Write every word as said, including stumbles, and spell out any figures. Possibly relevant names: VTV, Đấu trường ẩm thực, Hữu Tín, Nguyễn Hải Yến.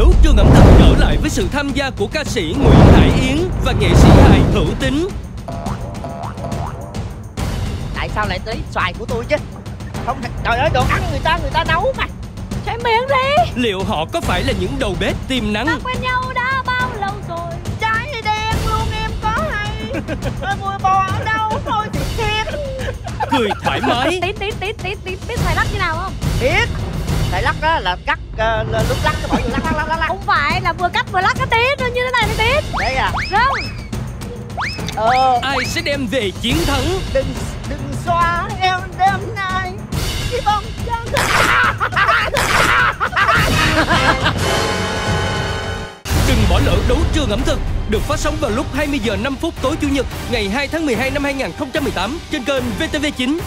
Đấu trường ẩm thực trở lại với sự tham gia của ca sĩ Nguyễn Hải Yến và nghệ sĩ hài Hữu Tín. Tại sao lại tới xoài của tôi chứ? Không, trời ơi, đồ ăn người ta người ta nấu mà. Chạy miệng đi. Liệu họ có phải là những đầu bếp tiềm năng? Ta quen nhau đã bao lâu rồi? Trái đen luôn em có hay? Mùi bò ở đâu thôi thì thiệt. Cười thoải mái. Tín Tín Tín Tín Tín biết thầy lắc như nào không? Biết. Thầy lắc đó là cắt uh, lúc lắc cái mọi người lắc, lắc lắc lắc lắc. Không phải là vừa cắt vừa lắc cái Tín như thế này mới Tín. Đấy à? Không. Ờ. Ai sẽ đem về chiến thắng? Đừng đừng xoa em đêm nay. Cái bông chân. Đừng bỏ lỡ Đấu trường ẩm thực được phát sóng vào lúc hai mươi giờ năm phút tối chủ nhật ngày hai tháng mười hai năm hai nghìn không trăm mười tám trên kênh vê tê vê chín.